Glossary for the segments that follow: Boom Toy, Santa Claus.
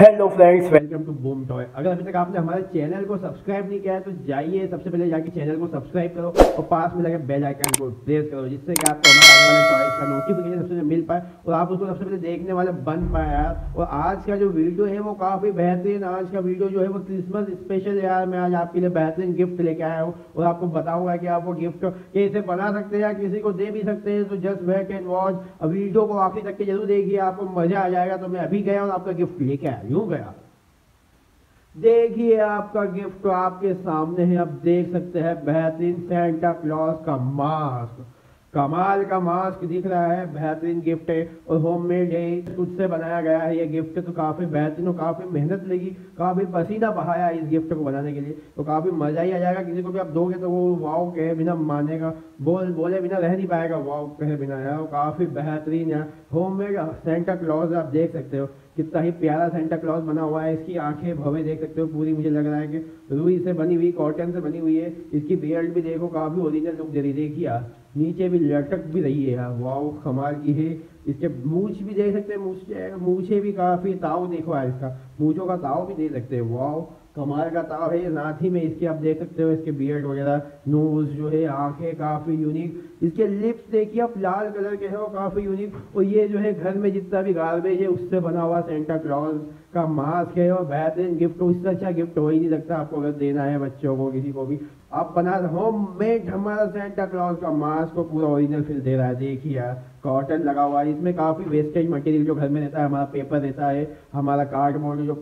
Hello friends, welcome to Boom Toy. अगर अभी तक आपने हमारे चैनल को सब्सक्राइब नहीं किया है तो जाइए, सबसे पहले जाके चैनल को सब्सक्राइब करो और पास में लगे बेल आइकन को प्रेस करो, जिससे कि आपको हमारे आने वाले टॉयज का नोटिफिकेशन सबसे मिल पाए और आप उसको सबसे पहले देखने वाले बन पाए यार। और आज का जो वीडियो है वो काफ़ी बेहतरीन, आज का वीडियो जो है वो क्रिसमस स्पेशल है यार। मैं आज आपके लिए बेहतरीन गिफ्ट लेके आया हूँ और आपको बताऊँगा कि आप वो गिफ्ट कैसे बना सकते हैं या किसी को दे भी सकते हैं। तो just wait and watch, video को आखिरी तक के जरूर देखिए, आपको मज़ा आ जाएगा। तो मैं अभी गया और आपका गिफ्ट लेके आया, यूं गया। देखिए आपका गिफ्ट तो आपके सामने है, आप देख सकते हैं बेहतरीन सेंटा क्लॉज का मास्क, कमाल का मास्क दिख रहा है। बेहतरीन गिफ्ट है और होममेड है, खुद से बनाया गया है ये गिफ्ट। तो काफ़ी बेहतरीन और काफ़ी मेहनत लगी, काफ़ी पसीना बहाया इस गिफ्ट को बनाने के लिए, तो काफ़ी मज़ा ही आ जाएगा। किसी को भी आप दोगे तो वो वाव कहे बिना मानेगा, बोले बिना रह नहीं पाएगा, वाव कहे बिना यार। वो काफ़ी बेहतरीन है, होममेड सेंटा क्लॉज आप देख सकते हो कितना ही प्यारा सेंटा क्लॉज बना हुआ है। इसकी आंखें भवें देख सकते हो पूरी, मुझे लग रहा है कि रुई से बनी हुई, कॉटन से बनी हुई है। इसकी बियर्ड भी देखो, काफ़ी ओरिजिनल लुक दे रही। देखिए यार नीचे भी लटक भी रही है यार, वाओ कमाल की है। इसके मूछ भी देख सकते हैं, मूछे भी काफ़ी, ताव देखो यार इसका, मूछों का ताव भी देख सकते हैं, वाओ कमाल का ताव है। नाथी में इसके आप देख सकते हो इसके बियर्ड वगैरह, नोज जो है, आंखें काफ़ी यूनिक। इसके लिप्स देखिए आप, लाल कलर के हैं और काफ़ी यूनिक। और ये जो है घर में जितना भी गार्बेज है उससे बना हुआ सेंटा क्लॉज का मास्क है और बेहतरीन गिफ्ट। इससे अच्छा गिफ्ट हो ही नहीं सकता आपको, अगर देना है बच्चों को, किसी को भी आप बना। होम मेड हमारा सेंटा क्लॉज का मास्क को पूरा ओरिजिनल फील दे रहा है। देखिए यार कॉटन लगा हुआ है, इसमें काफ़ी वेस्टेज मटेरियल जो घर में रहता है, हमारा पेपर रहता है, हमारा कार्डबोर्ड जो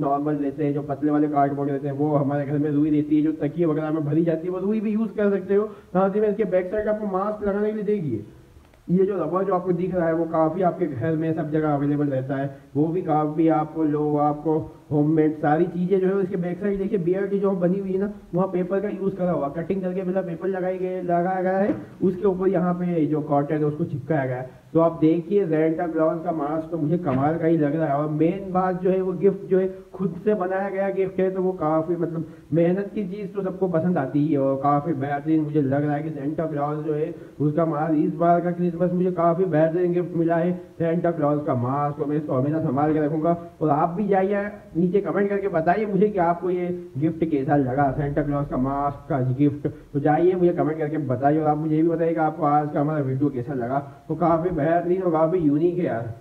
नॉर्मल रहते हैं, जो पतले वाले कार्डबोर्ड रहते हैं, वो हमारे घर में रुई रहती है जो तकिए वगैरह में भरी जाती है, वो रुई भी यूज़ कर सकते हो। साथ ही में इसके बैक साइड आपको मास्क लगाने के लिए देखिए ये जो रबर जो आपको दिख रहा है वो काफ़ी आपके घर में सब जगह अवेलेबल रहता है, वो भी काफ़ी आपको लोग आपको होममेड सारी चीज़ें जो है। उसके बैक साइड देखिए बियर्ड जो बनी हुई है ना, वहाँ पेपर का यूज़ करा हुआ, कटिंग करके पहला पेपर लगाया गया है, उसके ऊपर यहाँ पे जो कॉटन है उसको चिपकाया गया है। तो आप देखिए सेंटा क्लॉज का मास्क तो मुझे कमाल का ही लग रहा है। और मेन बात जो है वो गिफ्ट जो है खुद से बनाया गया गिफ्ट है, तो वो काफ़ी मतलब मेहनत की चीज़ तो सबको पसंद आती है। और काफ़ी बेहतरीन मुझे लग रहा है कि सेंटा क्लॉज जो है उसका मास्क, इस बार का क्रिसमस मुझे काफ़ी बेहतरीन गिफ्ट मिला है सेंटा क्लॉज का मास्क। तो मैं इसको हमेशा संभाल के रखूँगा। और आप भी जाइए नीचे कमेंट करके बताइए मुझे कि आपको ये गिफ्ट कैसा लगा, सेंटा क्लॉज का मास्क का गिफ्ट। तो जाइए मुझे कमेंट करके बताइए और आप मुझे ये भी बताइए कि आपको आज का हमारा वीडियो कैसा लगा। तो काफ़ी बेहतरीन और काफ़ी यूनिक है यार,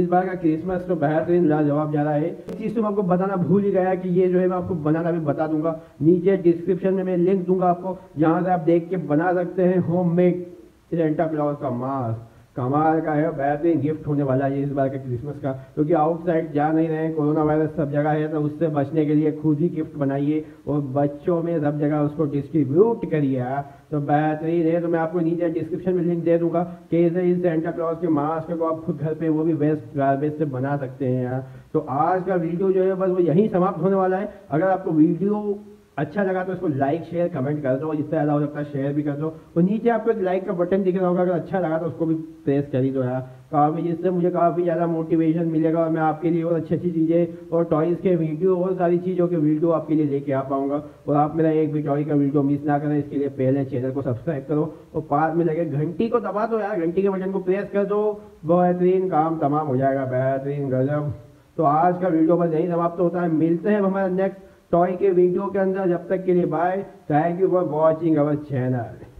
इस बार का क्रिसमस तो बेहतरीन लाजवाब जा रहा है। इस चीज़ तो मैं आपको बताना भूल ही गया कि ये जो है मैं आपको बनाना भी बता दूंगा, नीचे डिस्क्रिप्शन में मैं लिंक दूंगा आपको, जहाँ से आप देख के बना सकते हैं होममेड सेंटा क्लॉज का मास्क। कमाल का है, बेहतरीन गिफ्ट होने वाला है इस बार का क्रिसमस का, क्योंकि आउटसाइड जा नहीं रहे, कोरोना वायरस सब जगह है, तो उससे बचने के लिए खुद ही गिफ्ट बनाइए और बच्चों में सब जगह उसको डिस्ट्रीब्यूट करिए, तो बेहतरीन है। तो मैं आपको नीचे डिस्क्रिप्शन में लिंक दे दूंगा कैसे इस सेंटा क्लॉज के मास्क को आप खुद घर पे, वो भी वेस्ट गार्बेज से बना सकते हैं यार। तो आज का वीडियो जो है बस वो यहीं समाप्त होने वाला है। अगर आपको वीडियो अच्छा लगा तो इसको लाइक शेयर कमेंट कर दो, जिससे ज़्यादा हो सकता है शेयर भी कर दो। और नीचे आपको एक लाइक का बटन दिख रहा होगा, अगर अच्छा लगा तो उसको भी प्रेस कर ही दो यार, काफ़ी, जिससे मुझे काफ़ी ज़्यादा मोटिवेशन मिलेगा और मैं आपके लिए और अच्छी अच्छी चीज़ें और टॉयज़ के वीडियो और सारी चीज़ों के वीडियो आपके लिए लेके आ पाऊँगा। और आप मेरा एक भी टॉय का वीडियो मिस ना करें, इसके लिए पहले चैनल को सब्सक्राइब करो और पास में लगे घंटी को दबा दो यार, घंटी के बटन को प्रेस कर दो, बेहतरीन काम तमाम हो जाएगा, बेहतरीन गजब। तो आज का वीडियो बस यहीं समाप्त होता है, मिलते हैं हमारा नेक्स्ट टॉय के वीडियो के अंदर। जब तक के लिए bye, thank you for watching our channel.